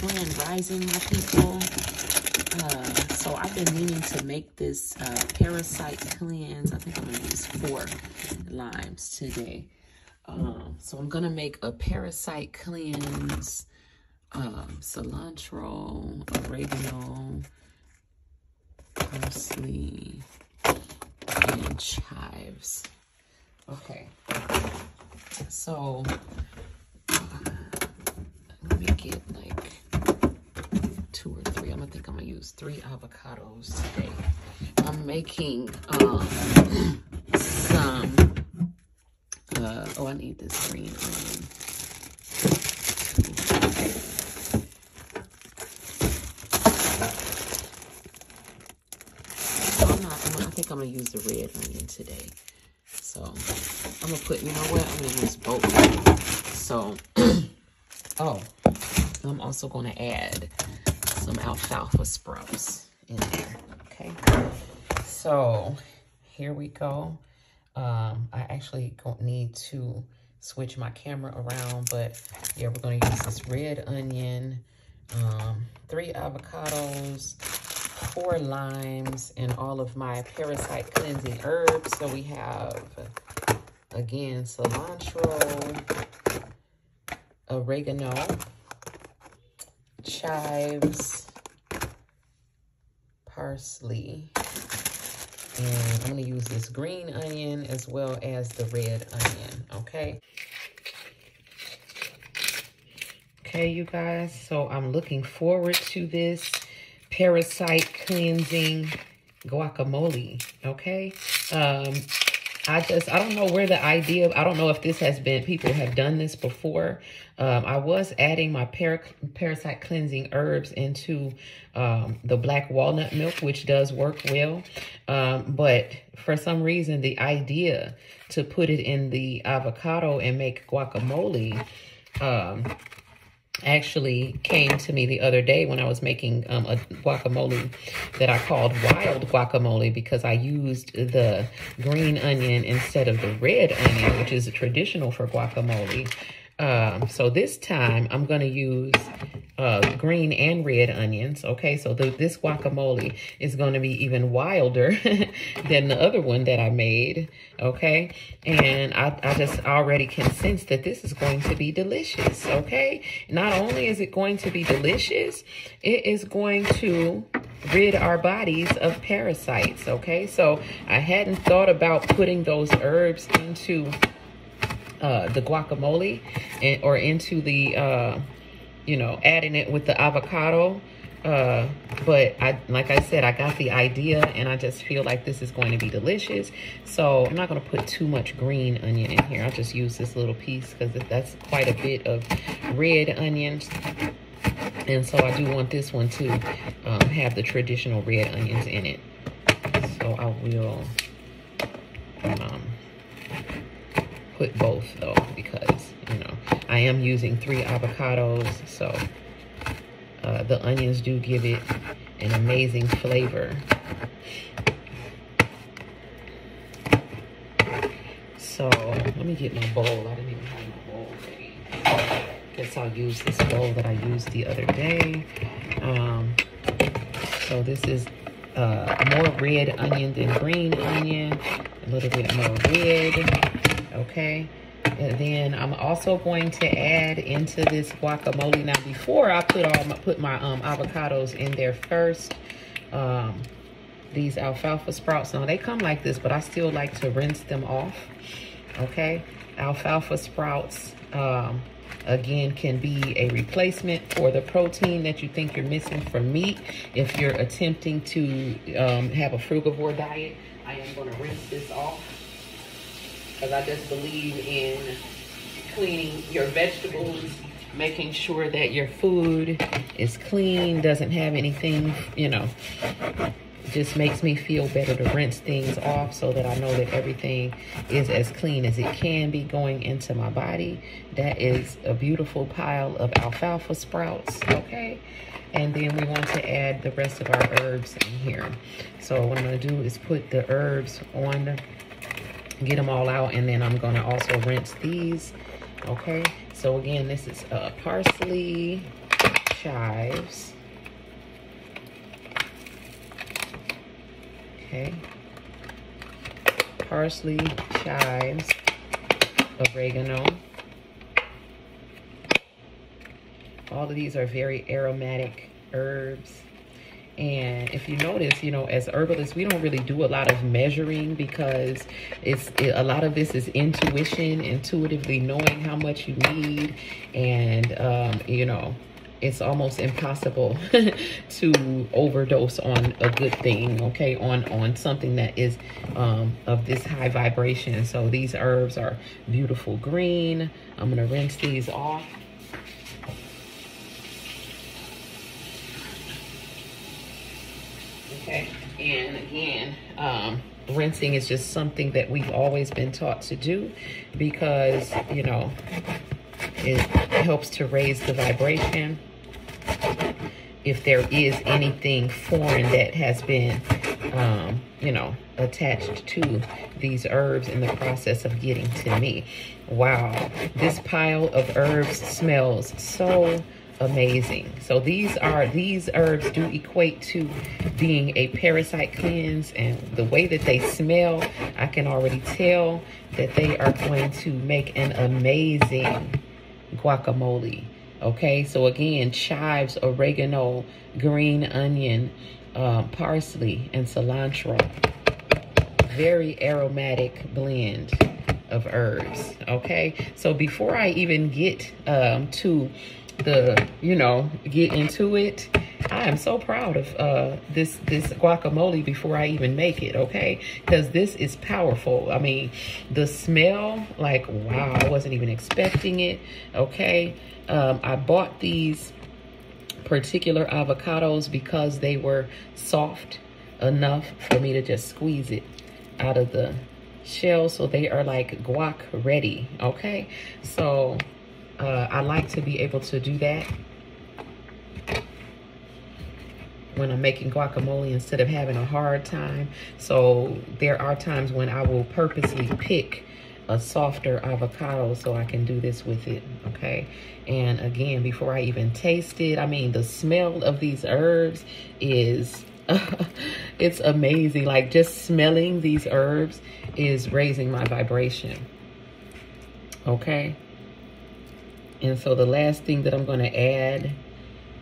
Grand Rising, my people. So I've been meaning to make this parasite cleanse. I think I'm going to use 4 limes today. So I'm going to make a parasite cleanse, cilantro, oregano, parsley, and chives. Okay, so let me get like 2 or 3. I think I'm gonna use 3 avocados today. I'm making some. Oh, I need this green onion. I think I'm gonna use the red onion today. So I'm gonna put, you know what? I'm gonna use both. So, I'm also gonna add some alfalfa sprouts in there. Okay. So here we go. I actually don't need to switch my camera around, but yeah, we're gonna use this red onion, 3 avocados, 4 limes, and all of my parasite cleansing herbs. So we have, again, cilantro, oregano, chives, parsley, and I'm going to use this green onion as well as the red onion, okay? Okay, you guys, so I'm looking forward to this parasite cleansing guacamole, okay? I don't know where the idea, I don't know if this has been, people have done this before. I was adding my parasite cleansing herbs into the black walnut milk, which does work well. But for some reason, the idea to put it in the avocado and make guacamole actually came to me the other day when I was making a guacamole that I called wild guacamole, because I used the green onion instead of the red onion, which is traditional for guacamole. So this time I'm going to use green and red onions. Okay, so this guacamole is going to be even wilder than the other one that I made. Okay, and I just already can sense that this is going to be delicious. Okay, not only is it going to be delicious, it is going to rid our bodies of parasites. Okay, so I hadn't thought about putting those herbs into the guacamole, and, or into the, you know, adding it with the avocado. But like I said, I got the idea and I just feel like this is going to be delicious. So I'm not going to put too much green onion in here. I'll just use this little piece because that's quite a bit of red onions. And so I do want this one to have the traditional red onions in it. So I will put both though, because you know I am using 3 avocados, so the onions do give it an amazing flavor. So let me get my bowl. I didn't even have my bowl ready. Guess I'll use this bowl that I used the other day. So this is more red onion than green onion, a little bit more red. Okay, and then I'm also going to add into this guacamole. Now, before I put my avocados in there first, these alfalfa sprouts. Now they come like this, but I still like to rinse them off. Okay, alfalfa sprouts again can be a replacement for the protein that you think you're missing from meat if you're attempting to have a frugivore diet. I am going to rinse this off, because I just believe in cleaning your vegetables, making sure that your food is clean, doesn't have anything, you know, just makes me feel better to rinse things off so that I know that everything is as clean as it can be going into my body. That is a beautiful pile of alfalfa sprouts, okay? And then we want to add the rest of our herbs in here. So what I'm gonna do is put the herbs on the, get them all out, and then I'm gonna also rinse these. Okay, so again, this is parsley, chives. Okay. Parsley, chives, oregano. All of these are very aromatic herbs. And if you notice, you know, as herbalists, we don't really do a lot of measuring because a lot of this is intuition, intuitively knowing how much you need. And, you know, it's almost impossible to overdose on a good thing, okay, on something that is of this high vibration. So these herbs are beautiful green. I'm going to rinse these off. Okay. And again, rinsing is just something that we've always been taught to do because, you know, it helps to raise the vibration. If there is anything foreign that has been, you know, attached to these herbs in the process of getting to me. Wow. This pile of herbs smells so amazing. So these herbs do equate to being a parasite cleanse, and the way that they smell, I can already tell that they are going to make an amazing guacamole. Okay, so again, chives, oregano, green onion, parsley, and cilantro. Very aromatic blend of herbs. Okay, so before I even get to get into it, I am so proud of this guacamole before I even make it, okay? Because this is powerful. I mean, the smell, like, wow, I wasn't even expecting it, okay? I bought these particular avocados because they were soft enough for me to just squeeze it out of the shell. So they are like guac ready, okay? So I like to be able to do that when I'm making guacamole instead of having a hard time. So there are times when I will purposely pick a softer avocado so I can do this with it, okay? And again, before I even taste it, I mean, the smell of these herbs is, it's amazing. Like, just smelling these herbs is raising my vibration, okay? And so the last thing that I'm going to add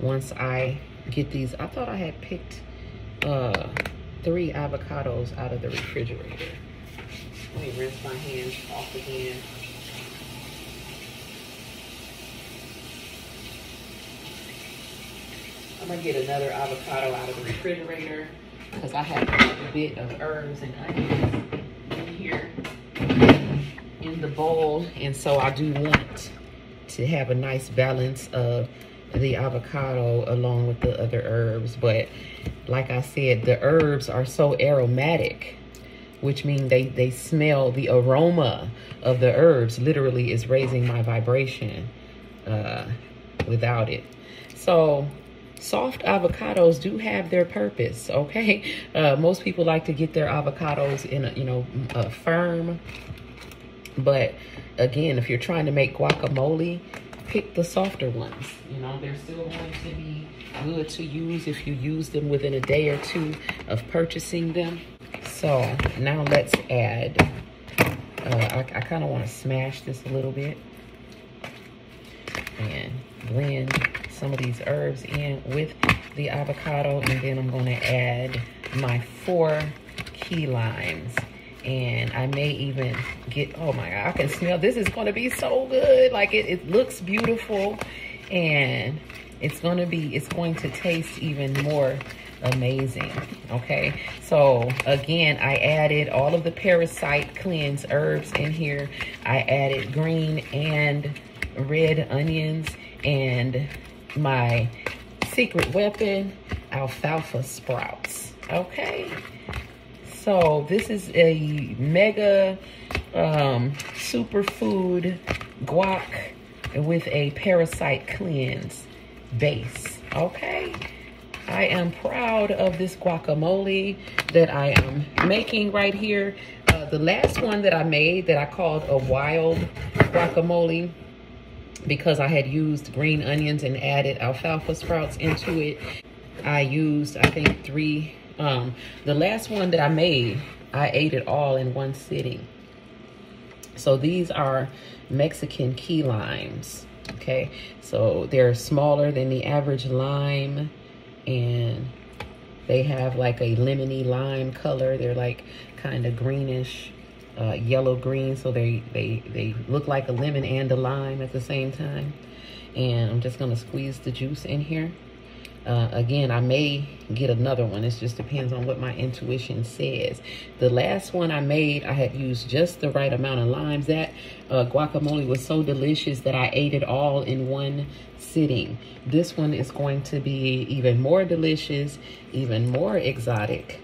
once I get these, I thought I had picked 3 avocados out of the refrigerator. Let me rinse my hands off again. I'm going to get another avocado out of the refrigerator because I have a bit of herbs and onions in here in the bowl. And so I do want to have a nice balance of the avocado along with the other herbs. But like I said, the herbs are so aromatic, which means they smell. The aroma of the herbs literally is raising my vibration without it. So soft avocados do have their purpose, okay? Most people like to get their avocados in a, you know, a firm. But again, if you're trying to make guacamole, pick the softer ones. You know, they're still going to be good to use if you use them within a day or two of purchasing them. So now let's add, I kind of want to smash this a little bit and blend some of these herbs in with the avocado. And then I'm going to add my 4 key limes. And I may even get, oh my God, I can smell, this is gonna be so good. Like it looks beautiful, and it's going to taste even more amazing, okay? So again, I added all of the parasite cleanse herbs in here. I added green and red onions and my secret weapon, alfalfa sprouts, okay? So this is a mega superfood guac with a parasite cleanse base, okay? I am proud of this guacamole that I am making right here. The last one that I made that I called a wild guacamole, because I had used green onions and added alfalfa sprouts into it. I used, I think, 3. The last one that I made, I ate it all in one sitting. So these are Mexican key limes, okay? So they're smaller than the average lime, and they have like a lemony lime color. They're like kind of greenish, yellow green. So they look like a lemon and a lime at the same time. And I'm just gonna squeeze the juice in here. Again, I may get another one. It just depends on what my intuition says. The last one I made, I had used just the right amount of limes. That guacamole was so delicious that I ate it all in one sitting. This one is going to be even more delicious, even more exotic,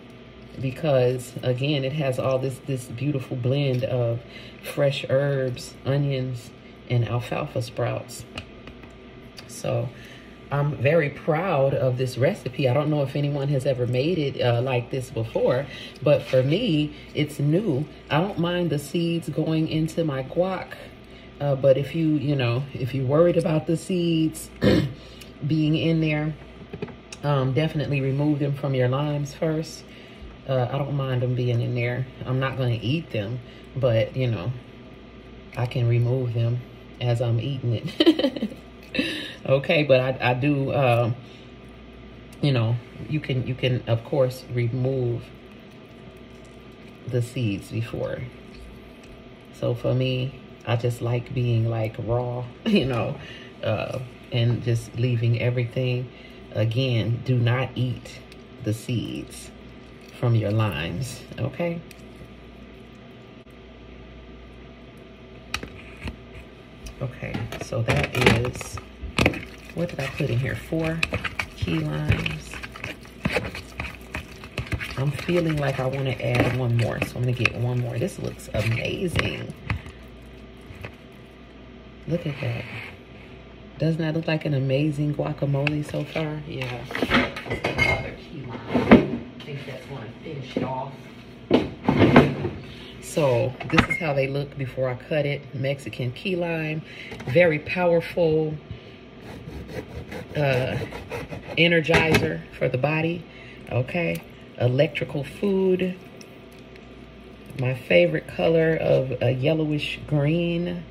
because again, it has all this beautiful blend of fresh herbs, onions, and alfalfa sprouts. So I'm very proud of this recipe. I don't know if anyone has ever made it like this before, but for me, it's new. I don't mind the seeds going into my guac, but if you're worried about the seeds being in there, definitely remove them from your limes first. I don't mind them being in there. I'm not gonna eat them, but you know, I can remove them as I'm eating it. Okay, but I do, you know, you can of course remove the seeds before. So for me, I just like being like raw, you know, and just leaving everything. Again, do not eat the seeds from your limes, okay? Okay, so that is, what did I put in here? 4 key limes. I'm feeling like I want to add one more, so I'm going to get one more. This looks amazing. Look at that. Doesn't that look like an amazing guacamole so far? Yeah. Let's get another key lime. I think that's going to finish it off. So this is how they look before I cut it. Mexican key lime, very powerful energizer for the body, okay? Electrical food. My favorite color of a yellowish green,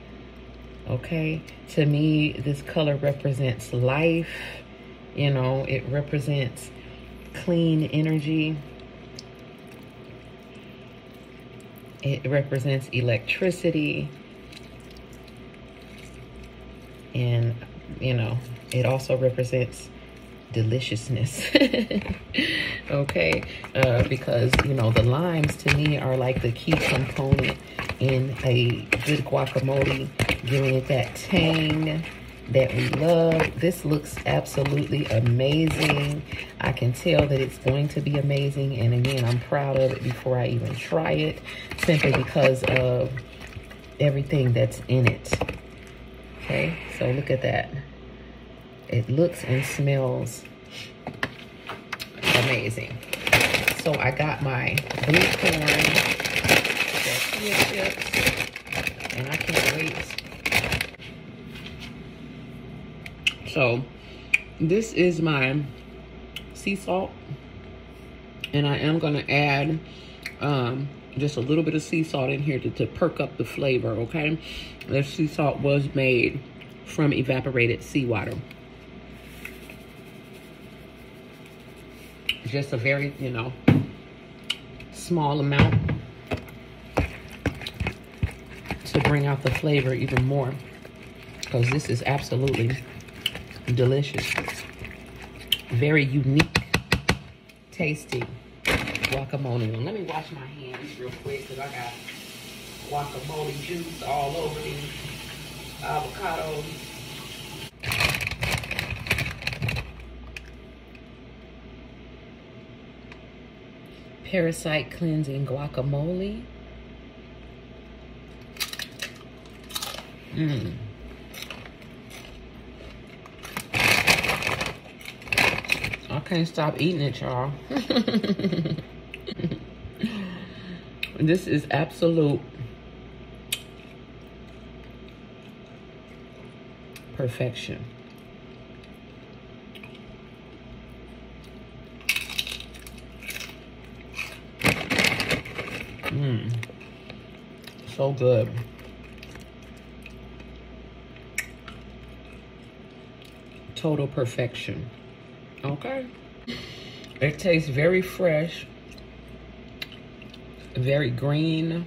okay? To me, this color represents life. You know, it represents clean energy. It represents electricity, and you know, it also represents deliciousness. Okay, because you know, the limes to me are like the key component in a good guacamole, giving it that tang that we love. This looks absolutely amazing. I can tell that it's going to be amazing. And again, I'm proud of it before I even try it, simply because of everything that's in it. Okay, so look at that. It looks and smells amazing. So I got my blue corn tortilla chips, and I can't wait. So this is my sea salt, and I am gonna add just a little bit of sea salt in here to perk up the flavor, okay? This sea salt was made from evaporated seawater. Just a very, you know, small amount to bring out the flavor even more, because this is absolutely delicious. Very unique, tasty guacamole. Let me wash my hands real quick, because I got guacamole juice all over these avocados. Parasite cleansing guacamole. Mmm. Can't stop eating it, y'all. This is absolute perfection. So good. Total perfection. Okay. It tastes very fresh, very green,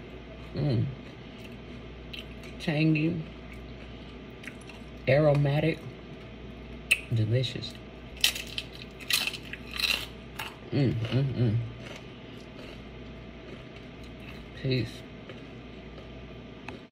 tangy, aromatic, delicious. Peace.